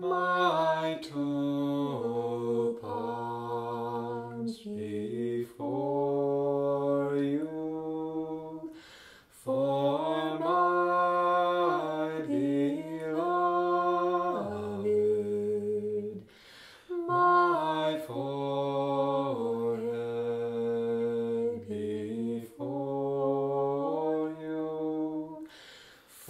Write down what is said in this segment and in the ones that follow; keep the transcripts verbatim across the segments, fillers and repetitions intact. my two palms before you, for my beloved, my forehead before you, for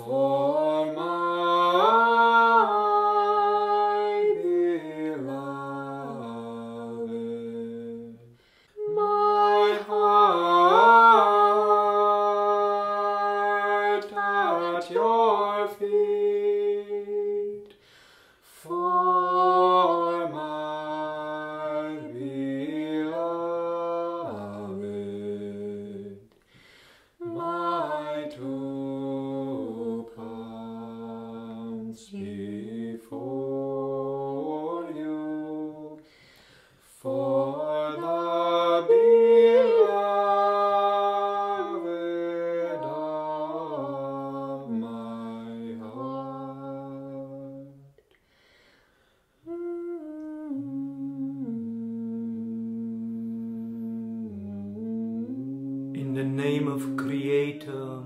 your feet, for my beloved, my two palms before you, for the In the name of Creator,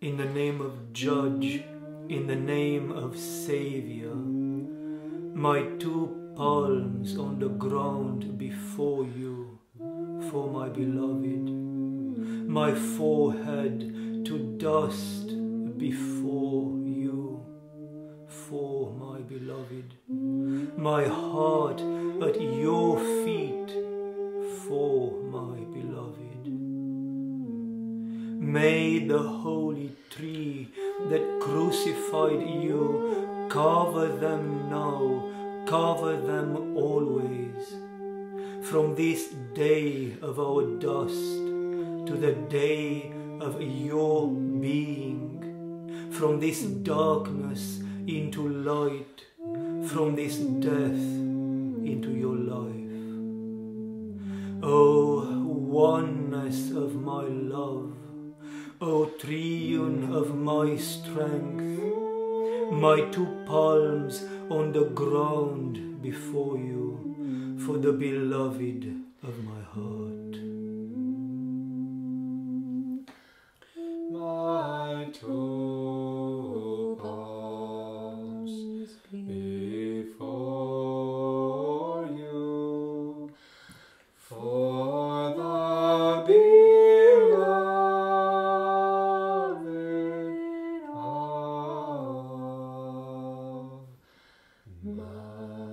in the name of Judge, in the name of Savior, my two palms on the ground before you, for my beloved, my forehead to dust before you, for my beloved, my heart at your feet, for my beloved. May the holy tree that crucified you cover them now, cover them always. From this day of our dust to the day of your being, from this darkness into light, from this death into your life. O oneness of my love, O triune of my strength, my two palms on the ground before you, for the beloved of my heart. My two palms before you, for the beloved. My